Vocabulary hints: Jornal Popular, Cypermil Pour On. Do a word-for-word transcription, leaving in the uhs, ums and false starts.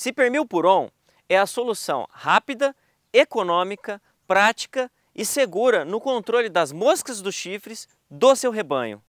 Cypermil Pour On é a solução rápida, econômica, prática e segura no controle das moscas dos chifres do seu rebanho.